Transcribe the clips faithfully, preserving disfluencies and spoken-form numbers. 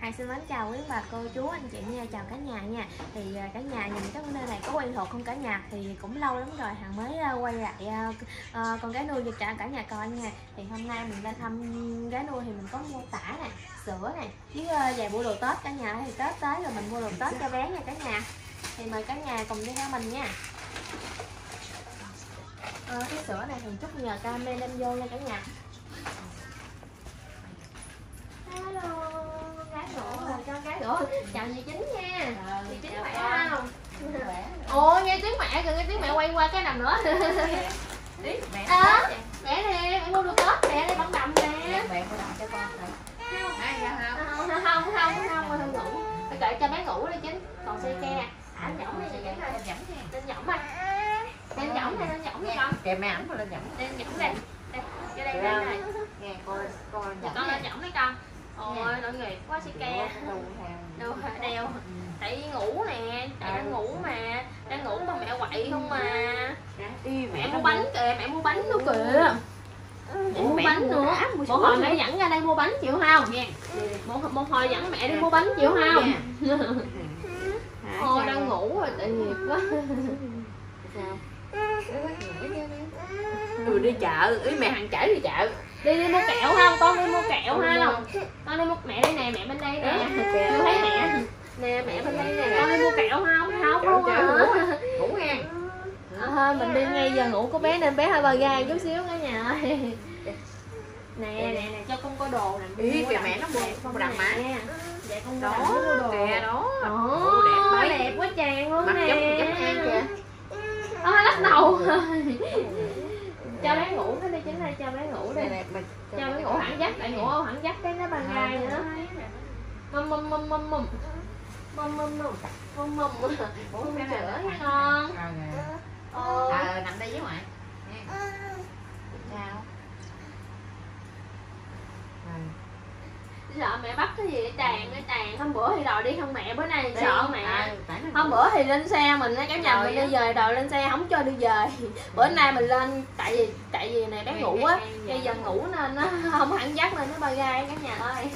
Hằng xin mến chào quý bà cô chú anh chị nha, chào cả nhà nha. Thì cả nhà nhìn các vấn đề này có quen thuộc không cả nhà? Thì cũng lâu lắm rồi Hằng mới quay lại uh, con gái nuôi dịch trả cả nhà coi nha. Thì hôm nay mình ra thăm gái nuôi thì mình có mua tả này, sữa này với vài bộ đồ Tết cả nhà. Thì Tết tới rồi mình mua đồ Tết cho bé nha cả nhà. Thì mời cả nhà cùng đi theo mình nha. À, cái sữa này mình chút nhờ camera đem vô nha cả nhà. Hello, cá gỗ là cho cá gỗ. Chào chị Chính nha. Ờ, chị Chính khỏe không? Ồ, nghe tiếng mẹ kìa, nghe tiếng mẹ quay qua cái nằm nữa. Tiếng mẹ. Ờ, mẹ nè, mẹ mua đồ Tết nè, đi bận đậm nè. Mẹ có đậm cho con nè. Không, không, không, không, không, không, không ngủ. Phải đợi cho bé ngủ đi Chính. Còn xe ke, ảnh nhõng đi chị Chính ơi. Lên nhõng anh. Lên nhõng này, lên nhõng nha con. Kệ mẹ ảnh mà lên nhõng. Lên nhõng lên. Đây, vô đây lên này. Nghe coi, coi nhõng. Con lên nhõng đi con. Ôi tội nghiệp quá si ke đeo, tại vì ngủ nè, tại đang ngủ mà, đang ngủ mà mẹ quậy không mà. Mẹ mua bánh kìa, mẹ mua bánh nữa kìa. Mẹ mua bánh nữa. Một hồi mẹ dẫn ra đây mua bánh chịu không? Một một hồi dẫn mẹ đi mua bánh chịu không? Thôi đang ngủ rồi tội nghiệp quá. Rồi đi chợ, ý mẹ Hằng chở đi chợ. Đi đi mua kẹo không? Con đi mua kẹo không? Con đi mua mẹ đây nè, mẹ bên đây nè. Tôi thấy mẹ. Nè mẹ bên đây nè. Con đi mua kẹo không? Không không à. Ngủ nghe. Thôi mình đi ngay giờ ngủ của bé nên bé hơi bờ gai chút xíu cả nhà ơi. Nè nè nè cho con coi đồ nè. Ý kìa mẹ nó mua con đầm mà. Dạ con mua đồ. Kìa đó. Ồ đẹp quá chàng luôn nè. Ơ lắc đầu. Cho bé ngủ nó đi Chính ơi, cho bé ngủ đi. Cho bé ngủ hẳn giấc, tại ngủ hẳn giấc cái nó ban gai nữa. Mum mum mum mum mum. Mum mum mum. Mum mum mum. Uống sữa nha con. Ờ ờ nằm đây với ngoại. Sao? Sợ mẹ bắt cái gì để tàn, để tàn. Hôm bữa thì đòi đi không mẹ, bữa nay sợ mẹ. Hôm bữa thì lên xe mình cái nhà mình đi về đòi lên xe không cho đi về. Bữa nay mình lên tại vì tại vì này bé ngủ á, bây giờ ngủ nên nó không hẳn dắt lên nó ba gai cả nhà ơi.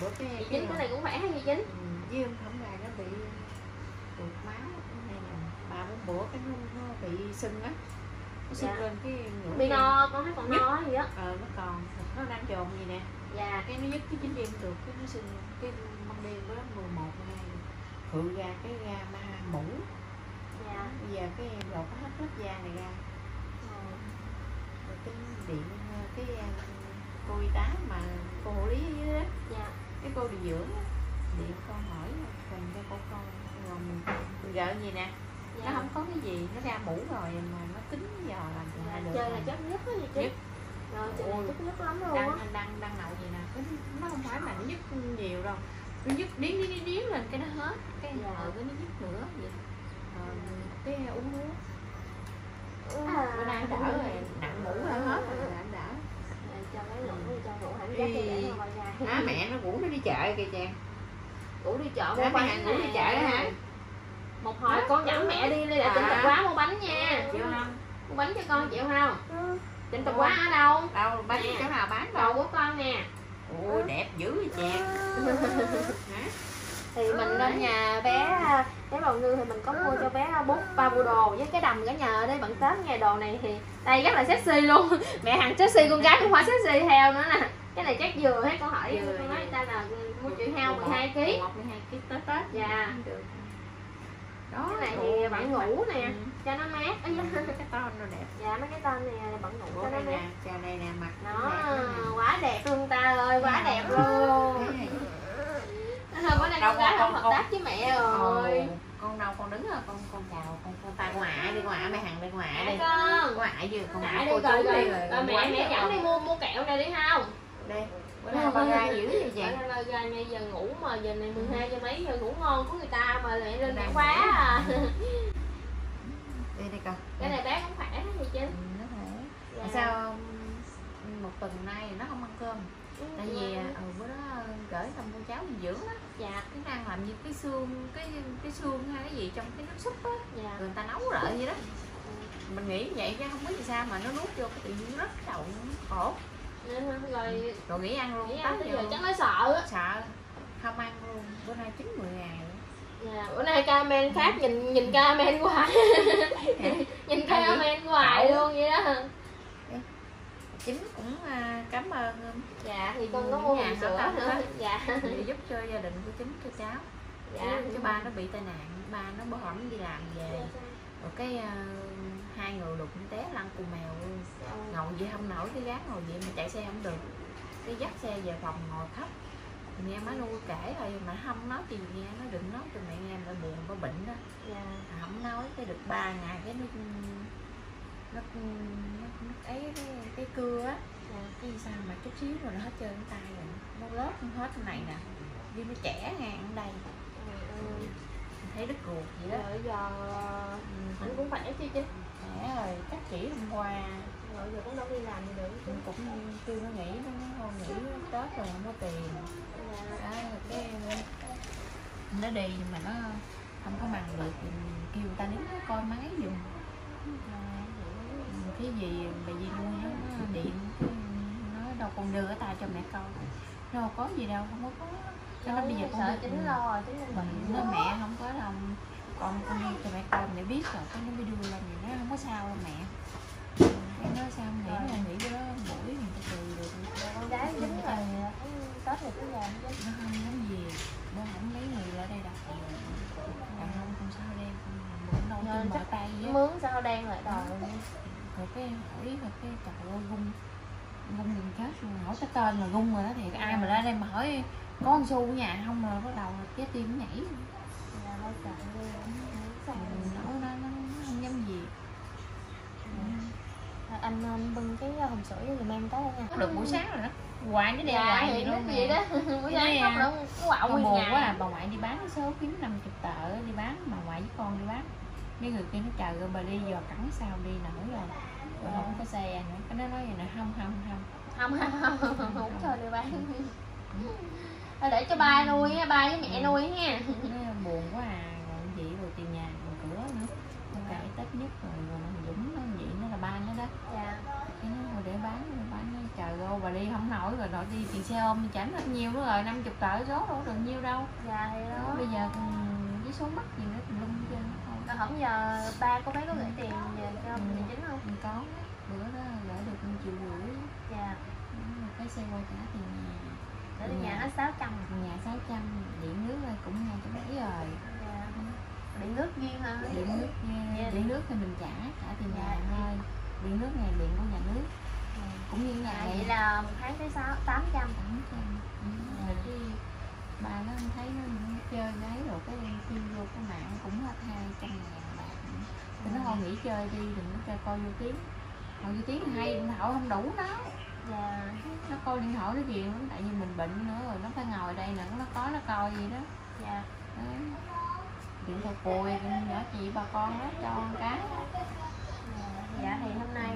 Bữa cái Chính cái này cũng khỏe hay gì Chính? Với ông thẩm là nó bị tụt máu này bà bốn bữa cái nó bị sưng á. Sưng lên cái bị no, con thấy còn no gì á. Ờ nó còn nó đang trồn gì nè. Dạ, cái nó dứt cái chính đêm được, cái nó sinh cái ban đêm đó mười một, mười hai thượng ra cái ga ma mũ. Dạ. Bây giờ cái em lột hết lớp da này ra. Ừ. Rồi cái điện cái cô y tá mà cô hộ lý dưới đó. Dạ. Cái cô đi dưỡng á, điện con hỏi cần cho con con rồi mình gỡ gì nè. Dạ. Nó không có cái gì, nó ra mũ rồi mà nó kính giờ làm gì là được. Chơi là chết nhất đó gì chứ. Rồi, nhức nhức lắm luôn đang, đang, đang nậu gì nè, nó không phải là nó nhức nhiều đâu. Nó nhức điếng điếng điếng lên cái nó hết. Cái giờ dạ. Cái nó nhức nữa vậy. Rồi, cái uống nước à, bữa nay đỡ rồi, nặng ngủ rồi hết rồi, nặng đỡ. Cho mấy lụm, cho ngủ hẳn giấc đi để ngồi ra. Á mẹ nó ngủ nó đi chợ kìa chàng. Ngủ đi chợ mua bánh ngủ đi chợ đó hả? Một hồi con dẫn mẹ đi đi để tỉnh thật quá mua bánh nha. Chịu không? Mua bánh cho con chịu không? Tỉnh tập quá ở đâu? Đâu, bán chỗ nào bán đâu của con nè. Ôi đẹp dữ vậy chị. Thì mình lên nhà bé bé bầu ngư thì mình có mua cho bé bút ba bộ đồ với cái đầm cả nhà ở đây bận Tết nghe. Đồ này thì đây rất là sexy luôn. Mẹ Hằng sexy, con gái cũng phải sexy theo nữa nè. Cái này chắc dừa hết, con hỏi con nói người ta là mua chữ heo mười hai ký. mười hai ký tới Tết. Dạ. Đó, cái này thì bạn ngủ nè, ừ. Cho nó mát. Cái tên nó đẹp. Dạ mấy cái tên này bạn ngủ cho nó mát. Chà này nè mặt. Nó quá đẹp luôn ta ơi, quá đẹp luôn. Thôi bữa nay con gái không hợp tác với mẹ rồi. Con đâu con đứng rồi, con con chào con con ta ngoại đi, ngoại mẹ Hằng đi ngoại đi. Con ngoại vừa con cô chú đi rồi. Mẹ mẹ dẫn đi mua mua kẹo này đi không? Đây. Bữa nay ba gai dữ vậy chị. Bữa nay gai ngay giờ ngủ mà giờ này mười hai giờ mấy giờ ngủ ngon của người ta mà lại lên khóa à. Đây đây coi. Cái này bé cũng khỏe đó chị Chính. Ừ, nó khỏe. Dạ. Sao một tuần nay nó không ăn cơm. Ừ, tại vì ừ, bữa đó gửi xong con cháu mình dưỡng á. Dạ. Cái đang làm như cái xương cái cái xương hay cái gì trong cái nước súp á. Dạ. Người ta nấu rợ vậy đó. Ừ. Mình nghĩ vậy chứ không biết vì sao mà nó nuốt vô cái tự nhiên rất đậu khổ. Rồi, rồi nghĩ ăn luôn, nghĩ ăn tới giờ chắc nó sợ á. Sợ chín mươi ngàn. Dạ, bữa nay comment khác nhìn nhìn comment hoài. Nhìn comment hoài luôn vậy đó. Chính cũng cảm ơn. Dạ thì con có mua hàng sữa nữa. Dạ để giúp cho gia đình của Chính, cho cháu. Dạ, cái ba nó bị tai nạn, ba nó bỏ hỏng đi làm về. Rồi cái uh, hai người đụng té lăn cùng mèo luôn. Ngồi vậy không nổi, cái gác ngồi vậy mà chạy xe không được. Cái dắt xe về phòng ngồi khóc. Nghe má nuôi kể thôi mà không nói gì, nghe nó đừng nói cho mẹ nghe, mẹ buồn có bệnh đó. Dạ. À, không nói cái được ba ngày cái nó nó ấy cái, cái cưa á. Dạ. Cái sao mà chút xíu rồi nó hết trơn tay rồi, nó lớp không hết cái này nè, đi nó trẻ ngang ở đây. Ừ. Thấy đứt ruột vậy đó. Rồi giờ ừ. Anh cũng khỏe chứ chứ. Khỏe rồi, cắt chỉ hôm qua. Rồi giờ cũng đâu đi làm gì được. Cũng cũng kêu nó nghỉ, nó không nghỉ Tết rồi không có tiền. Đó, cái nó đi nhưng mà nó không có bằng được, kêu người ta đứng nó coi máy dùm. Cái gì bà Di nuôi nó, nó điện nó đâu còn đưa ở tay cho mẹ con. Nó đâu có gì đâu, không có. Nó bây giờ con sợ Chính lo rồi, Chính bệnh nó mẹ không có đâu, con con nuôi cho mẹ con để biết rồi, con nó mới đưa lên thì nó không có sao đâu mẹ. Cái nó sao nghĩ là nghĩ cho nó mũi mình từ từ được. Con gái Chính rồi. Tết thì cũng làm chứ. Nó không lắm gì, bố không lấy người ở đây đặt. Đàn ông không sao đen, mượn đâu trên mọi tay á. Mướn sao đen lại đòi. Rồi cái em hỏi là cái trời ơi gung, gung đừng chết luôn, hỏi cái tên là gung rồi đó thì ai mà ra đây mà hỏi có con xu ở nhà không rồi bắt đầu cái tim nhảy. Là nó chạy lên, nó nó nó không dám gì. Anh anh bưng cái hồng sữa với giùm em tới nha. Được buổi sáng rồi đó. Ngoại nó đeo lại vậy luôn vậy đó. Buổi sáng không đâu quạo nguyên ngày. Buồn quá à, bà ngoại đi bán số kiếm năm mươi tờ đi bán, bà ngoại với con đi bán. Mấy người kia nó chờ bà đi giờ cẳng sao đi nổi rồi. Bà không có xe nữa. Cái nó nói vậy nè, không không không. Không không không, không cho đi bán. Để cho ba nuôi ha, ba với mẹ nuôi ha. Buồn quá à, rồi vậy rồi tiền nhà, rồi cửa nữa. Nó cãi Tết nhất rồi rồi nó dũng nó vậy nó là ba nó đó. Dạ. Cái nó rồi để bán rồi bán nó trời ơi bà đi không nổi rồi nội đi tiền xe ôm chẳng hết nhiêu nữa rồi, năm mươi tờ số đâu được nhiêu đâu. Dạ thì đó. Bây giờ với số mắc gì nữa lung trên thôi. Không giờ ba cô bé có gửi tiền về cho mình Chính không? Mình có. Bữa đó gửi được một triệu rưỡi. Dạ. Cái xe qua trả tiền nhà. Ở nhà hết sáu trăm, nhà sáu trăm, điện nước cũng ngay chỗ đấy rồi. Dạ. Điện nước riêng hả? Điện nước yeah. Điện nước thì mình trả, trả tiền dạ. Nhà thôi. Điện nước này điện của nhà nước. Dạ. Cũng như nhà vậy là một tháng tới sáu tám trăm. Rồi cái bà nó không thấy nó chơi đấy rồi cái phim vô cái mạng cũng hết hai trăm ngàn bạc. Thì nó thôi nghỉ chơi đi, đừng có chơi coi vô tiếng. Coi vô tiếng hay điện thoại không đủ đó. Dạ. Nó coi điện thoại nó nhiều lắm, tại vì mình bệnh nữa rồi nó phải ngồi đây nè, nó có nó coi gì đó. Dạ. Điện thoại cùi, nhỏ chị bà con nó cho con cái. Dạ thì hôm nay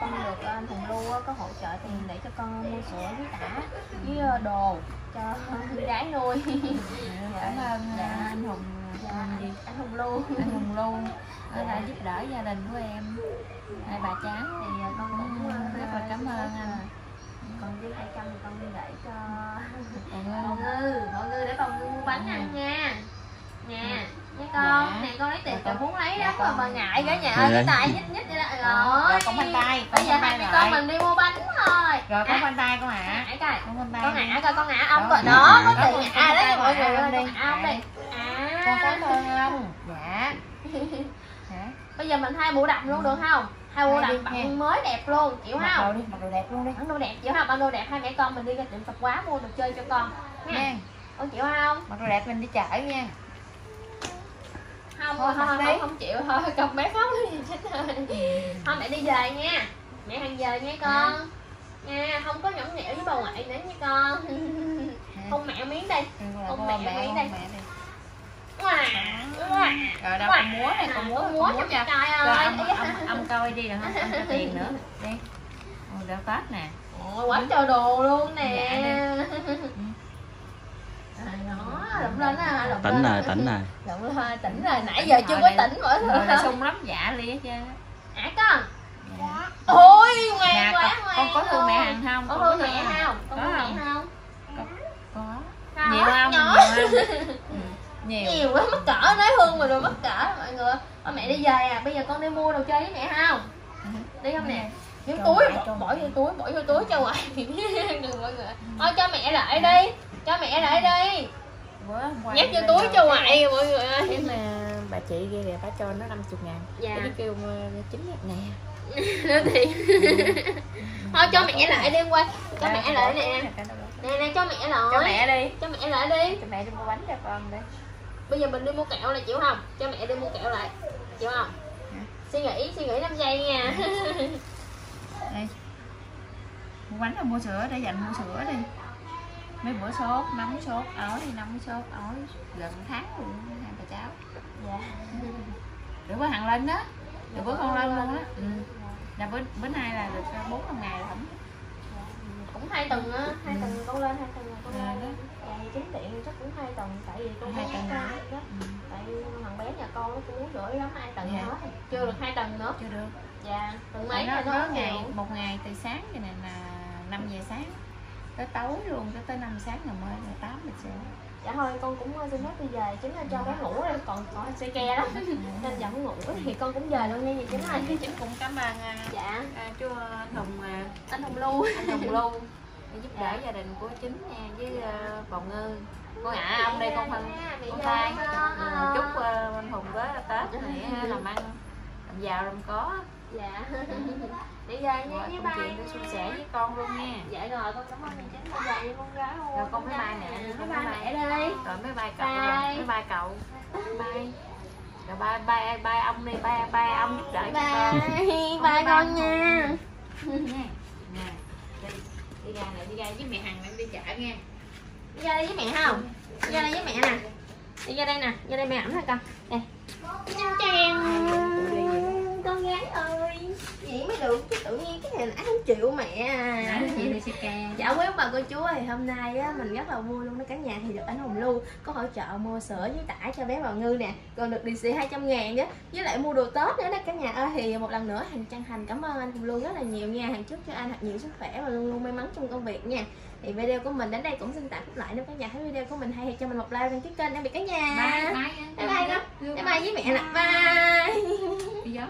con được anh Thùng Lưu có hỗ trợ tiền để cho con mua sữa với tả với đồ cho gái nuôi. Cảm ơn anh Hùng. Dạ, anh Hùng Lưu, anh Hùng Lưu đã giúp đỡ gia đình của em. Hai bà chán thì con cũng rất là cảm ơn anh. Còn riêng hai trăm thì con đi gửi cho con Ngư, mọi người để con Ngư mua bánh ăn nha. Nè, với con, dạ. Nè con lấy tiền con muốn lấy lắm dạ, mà bà ngại cả nhà ơi, cái tay nhích nhích vậy đó. Rồi, rồi con khoanh tay, con bây giờ hai mẹ con mình đi mua bánh thôi. Rồi con khoanh tay con hả? Ngại coi, con ngại coi, con ngại ông rồi đó, có tiền ngại đấy mọi người ơi, con ngại ông đi. Con cảm ơn ông. Dạ. Bây giờ mình hai bộ đậm luôn được không? Hai bộ đậm bạn mới đẹp luôn, chịu không? Mặc đồ đi, mặc đồ đẹp luôn đi. Mặc đồ đẹp chịu không? Mặc đồ đẹp hai mẹ con mình đi ra tiệm tạp hóa mua đồ chơi cho con. Nha. Con chịu không? Mặc đồ đẹp mình đi chợ nha. Không, thôi, không, không, không, không chịu thôi, con bé khóc đi Chính ơi. Thôi mẹ đi về nha. Mẹ hàng giờ nha con. Nha, không có nhõng nhẽo với bà ngoại nữa nha con. Hôn mẹ miếng đi. Hôn mẹ miếng đi. Rồi đâu còn múa này, còn múa, còn múa cho coi ơi. Ông coi đi được không? Ông có tiền nữa. Đi. Ôi đã Tết nè. Ôi quá trời đồ luôn nè. Lụm lên á, lụm lên. Tỉnh rồi, tỉnh rồi. Lụm lên, tỉnh rồi. Nãy giờ chưa có tỉnh mọi người. Nó sung lắm dạ lia chứ. Hả con? Dạ. Ôi ngoan quá, ngoan. Con có thương mẹ Hằng không? Con thương mẹ không? Con thương mẹ không? Có. Nhiều không? ừ. Nhiều. Nhiều quá mắc cỡ, nói Hương mà rồi mắc cỡ mọi người. Ô, mẹ đi về à, bây giờ con đi mua đồ chơi với mẹ không? Ừ. Đi không nè? Những túi, bỏ, bỏ vô túi, bỏ vô túi cho hoài. Đừng mọi người. Thôi cho mẹ lại đi, cho mẹ lại đi. Nhét vô túi cho hoài mọi người ơi. Thế mà bà chị kia kìa, bà cho nó năm mươi ngàn. Dạ. Để kêu chín ngàn. Nó thiệt. Thôi cho mẹ lại đi quay. Cho mẹ lại nè. Nè nè cho mẹ lại. Cho mẹ đi. Cho mẹ lại đi. Cho mẹ đi mua bánh cho con đi. Bây giờ mình đi mua kẹo là chịu không? Cho mẹ đi mua kẹo lại. Chịu không? Suy nghĩ, suy nghĩ năm giây nha. Đây. Mua bánh là mua sữa, để dành mua sữa đi. Mấy bữa sốt, nóng sốt, ói đi, nóng sốt, ói gần tháng luôn hai bà cháu. Dạ. Để bữa Hằng lên đó. Để bữa con lên luôn á. Ừ. Là bữa bữa nay là được bốn năm ngày rồi. Cũng hai tuần á, hai ừ. tuần con lên, hai tuần con lên. À, dạ, chính tiện chắc cũng hai tuần tại vì con hai tuần đó. đó. Ừ. Tại vì thằng bé nhà con nó cũng rưỡi lắm hai tuần dạ. hết. Chưa được hai tuần nữa. Chưa được. Dạ, tuần mấy nó, nó ngày nhiều. Một ngày từ sáng cho nên là năm giờ sáng. Tới tối luôn, tới tới năm sáng ngày mai ngày tám giờ. Dạ thôi con cũng xin phép đi về, chính là cho bé ngủ đây, còn còn xe ke đó. Nên dẫn ngủ thì con cũng về luôn nha chị Chính ơi. Chính cũng cảm ơn dạ à, chú Thùng à, anh Thùng Lưu, anh Thùng Lưu giúp dạ. đỡ gia đình của Chính nha với uh, Bầu Ngư. Con ạ, à, ông đây con phân con tay. Chúc uh, anh Thùng với Tết này làm ăn làm giàu làm có. Dạ. Đi ra nha, với bay chia sẻ với con luôn nha. Dạ rồi, con cảm ơn chị Chính bây giờ với con gái luôn. Rồi con bye bye mẹ, bye bye mẹ đi. Rồi bye bye cậu, bye bye cậu. Bye. Rồi bye bye bye ông đi, bye bye ông giúp đỡ cho con. Bye con nha. Nè. Đi ra nè, đi ra với mẹ Hằng đang đi chợ nha. Đi ra đây với mẹ không? Đi ra đây với mẹ nè. Đi ra đây nè, ra đây mẹ ẩm thôi con. Nè. Con gái ơi, vậy mới được chứ tự nhiên cái này nãy không chịu mẹ à. Dạ quý bà cô chú ơi, hôm nay á, mình rất là vui luôn đó cả nhà. Thì được anh Hùng Lưu có hỗ trợ mua sữa với tả cho bé Bào Ngư nè, còn được đi xì hai trăm ngàn đó, với lại mua đồ Tết nữa đó cả nhà ơi. Thì một lần nữa Hằng chân thành cảm ơn anh Hùng Lưu rất là nhiều nha. Hằng chúc cho anh thật nhiều sức khỏe và luôn luôn may mắn trong công việc nha. Thì video của mình đến đây cũng xin tạm khép lại. Nếu cả nhà thấy video của mình hay thì cho mình một like đăng ký kênh để bị cả nhà. Bye bye bye bye, bye, bye, bye, bye với mẹ nè. Bye.